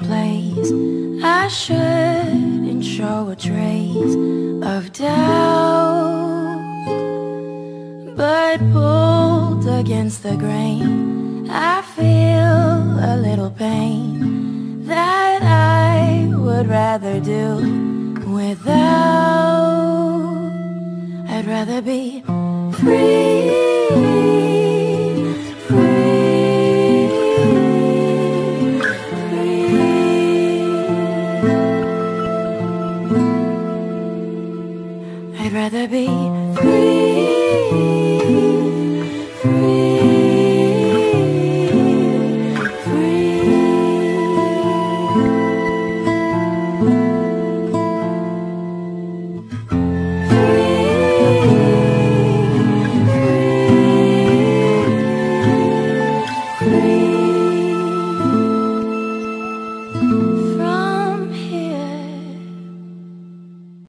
a place. I shouldn't show a trace of doubt, but pulled against the grain, I feel a little pain that I would rather do without. I'd rather be free. I'd rather be